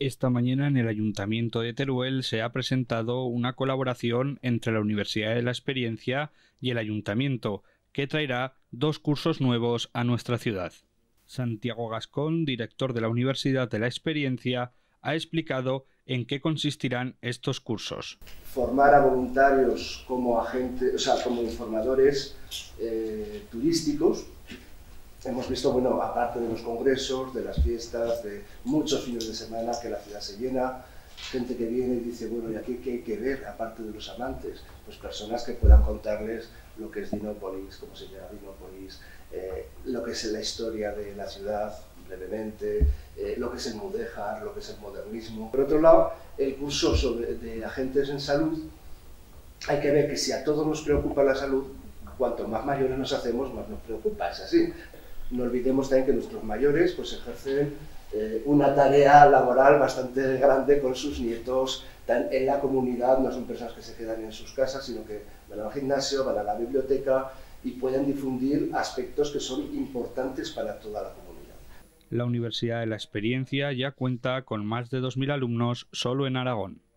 Esta mañana en el Ayuntamiento de Teruel se ha presentado una colaboración entre la Universidad de la Experiencia y el Ayuntamiento, que traerá 2 cursos nuevos a nuestra ciudad. Santiago Gascón, director de la Universidad de la Experiencia, ha explicado en qué consistirán estos cursos. Formar a voluntarios como agentes, como informadores turísticos. Hemos visto, bueno, aparte de los congresos, de las fiestas, de muchos fines de semana que la ciudad se llena, gente que viene y dice, bueno, ¿y aquí qué hay que ver, aparte de los amantes? Pues personas que puedan contarles lo que es Dinópolis, cómo se llama Dinópolis, lo que es la historia de la ciudad, brevemente, lo que es el mudéjar, lo que es el modernismo. Por otro lado, el curso de agentes en salud, hay que ver que si a todos nos preocupa la salud, cuanto más mayores nos hacemos, más nos preocupa, es así. No olvidemos también que nuestros mayores pues ejercen una tarea laboral bastante grande con sus nietos en la comunidad. No son personas que se quedan en sus casas, sino que van al gimnasio, van a la biblioteca y pueden difundir aspectos que son importantes para toda la comunidad. La Universidad de la Experiencia ya cuenta con más de 2000 alumnos solo en Aragón.